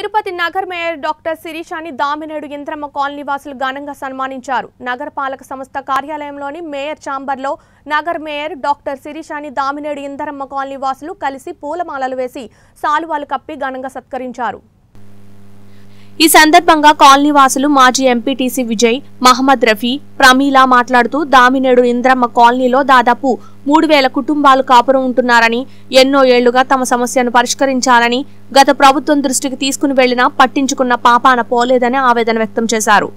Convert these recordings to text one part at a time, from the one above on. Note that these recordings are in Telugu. तिरुपति नगर mayor doctor Shirisha Damineedu Indiramma colony वासुलु घनंगा सन्मानिंचारु। नगर पालक संस्था कार्यालयंलोनि मेयर चांबर्लो नगर mayor doctor Shirisha Damineedu Indiramma colony वासुलु कलिसि पूलमाललु वेसि सालुवालु कप्पि घनंगा सत्करिंचारु। ఈ సందర్భంగా కాలనీ వాసులు మాజీ ఎంపీటీసీ విజయ్ మహమ్మద్ రఫీ ప్రమీల మాట్లాడుతూ దామినేడు ఇంద్రమ్మ కాలనీలో దాదాపు 3000 కుటుంబాలు కాపురం ఉంటున్నారని ఎన్నో ఏళ్లుగా తమ సమస్యను పరిష్కరించాలని గత ప్రభుత్వం దృష్టికి తీసుకుని వెళ్ళినా పట్టించుకున్న పాపాన పోలేదని ఆవేదన వ్యక్తం చేశారు।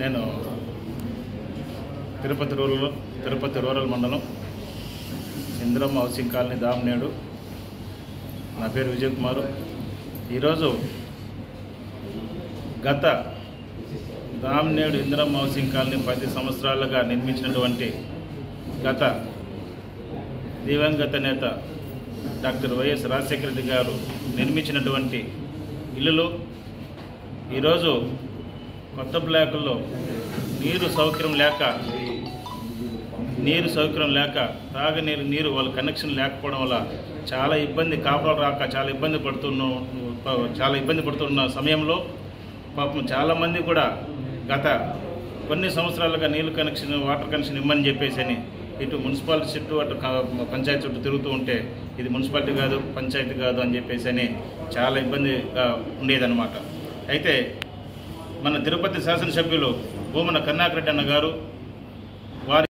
नैन Tirupati rural mandal Indiramma housing colony Damineedu ना पेर विजय कुमार। यह गत दामिनेडु इंद्रम्मा हाउसिंग कॉलनी 10 संवत्सरालुगा निर्मिंचिनटुवंटि गत दिवंगत नेता डाक्टर वाईएस राजशेखर रेड्डी गारु निर्मिंचिनटुवंटि इल्लुलो ई रोजु కొత్త బ్లాకుల్లో నీరు సౌకర్యం లేక తాగునీరు వాళ్ళ కనెక్షన్ లేకపోవడం వల్ల చాలా ఇబ్బంది కాపలు రాక చాలా ఇబ్బంది పడుతున్న సమయంలో పాపం చాలా మంది కూడా గత కొన్ని సంవత్సరాలుగా నీళ్లు కనెక్షన్ వాటర్ కనెక్షన్ ఇమ్మని చెప్పేసని ఇటు మున్సిపాలిటీ చుట్టూ అటు పంచాయతీ చుట్టూ తిరుగుతూ ఉంటే ఇది మున్సిపాలిటీ కాదు పంచాయతీ కాదు అని చెప్పేసని చాలా ఇబ్బందిగా ఉండేదన్నమాట। అయితే मन तिरुपति शासन सभ्युलु भूमन कन्नाकरेड्डी अन्नगारु।